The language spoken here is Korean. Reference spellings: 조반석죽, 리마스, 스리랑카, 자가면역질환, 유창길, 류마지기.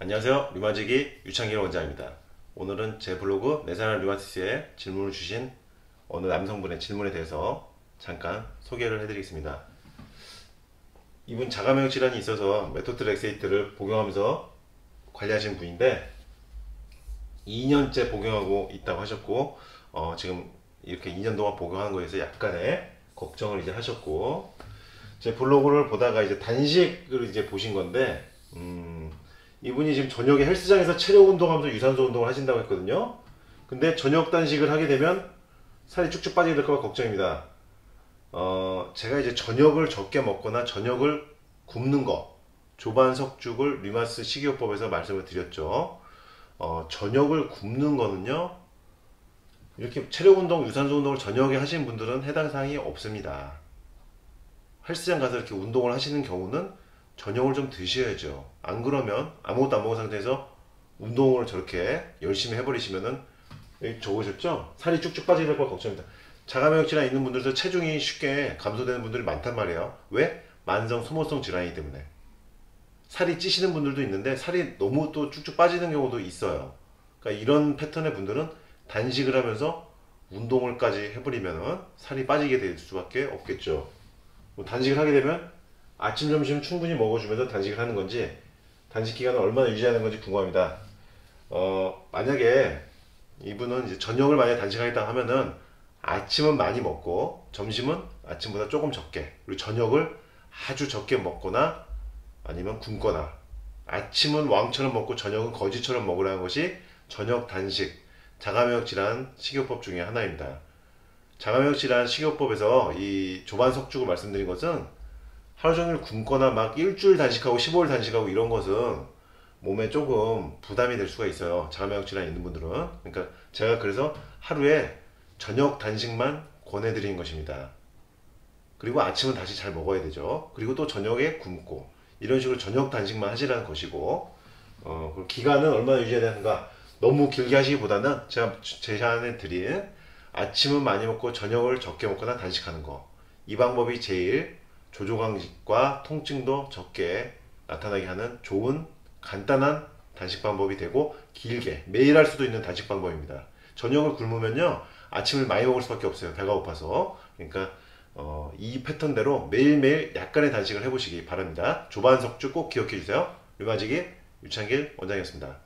안녕하세요. 류마지기 유창길 원장입니다. 오늘은 제 블로그 내 사랑 류마티스에 질문을 주신 어느 남성분의 질문에 대해서 잠깐 소개를 해드리겠습니다. 이분 자가면역 질환이 있어서 메토트렉세이트를 복용하면서 관리하시는 분인데 2년째 복용하고 있다고 하셨고 지금 이렇게 2년 동안 복용한 거에서 약간의 걱정을 이제 하셨고, 제 블로그를 보다가 이제 단식을 이제 보신 건데 이분이 지금 저녁에 헬스장에서 체력 운동하면서 유산소 운동을 하신다고 했거든요. 근데 저녁 단식을 하게 되면 살이 쭉쭉 빠지게 될까 봐 걱정입니다. 제가 이제 저녁을 적게 먹거나 저녁을 굶는 거, 조반석죽을 리마스 식이요법에서 말씀을 드렸죠. 저녁을 굶는 거는요, 이렇게 체력 운동, 유산소 운동을 저녁에 하시는 분들은 해당 사항이 없습니다. 헬스장 가서 이렇게 운동을 하시는 경우는 저녁을 좀 드셔야죠. 안 그러면 아무것도 안 먹은 상태에서 운동을 저렇게 열심히 해버리시면은, 여기 적으셨죠? 살이 쭉쭉 빠지게 될 거 걱정입니다. 자가면역 질환 있는 분들도 체중이 쉽게 감소되는 분들이 많단 말이에요. 왜? 만성 소모성 질환이기 때문에. 살이 찌시는 분들도 있는데 살이 너무 또 쭉쭉 빠지는 경우도 있어요. 그러니까 이런 패턴의 분들은 단식을 하면서 운동을까지 해버리면은 살이 빠지게 될 수밖에 없겠죠. 단식을 하게 되면 아침 점심 충분히 먹어주면서 단식을 하는 건지, 단식 기간을 얼마나 유지하는 건지 궁금합니다. 만약에 이분은 이제 저녁을 만약에 단식하겠다 하면은 아침은 많이 먹고 점심은 아침보다 조금 적게, 그리고 저녁을 아주 적게 먹거나 아니면 굶거나, 아침은 왕처럼 먹고 저녁은 거지처럼 먹으라는 것이 저녁 단식 자가면역 질환 식이요법 중에 하나입니다. 자가면역 질환 식이요법에서 이 조반석죽을 말씀드린 것은 하루 종일 굶거나 막 일주일 단식하고 15일 단식하고 이런 것은 몸에 조금 부담이 될 수가 있어요. 자가면역 질환이 있는 분들은. 그러니까 제가 그래서 하루에 저녁 단식만 권해드리는 것입니다. 그리고 아침은 다시 잘 먹어야 되죠. 그리고 또 저녁에 굶고, 이런 식으로 저녁 단식만 하시라는 것이고, 그리고 기간은 얼마나 유지해야 되는가, 너무 길게 하시기보다는 제가 제안해 드린 아침은 많이 먹고 저녁을 적게 먹거나 단식하는 거, 이 방법이 제일 조조강직과 통증도 적게 나타나게 하는 좋은 간단한 단식 방법이 되고, 길게 매일 할 수도 있는 단식 방법입니다. 저녁을 굶으면요 아침을 많이 먹을 수밖에 없어요. 배가 고파서. 그러니까 이 패턴대로 매일매일 약간의 단식을 해보시기 바랍니다. 조반석죽 꼭 기억해주세요. 류마지기 유창길 원장이었습니다.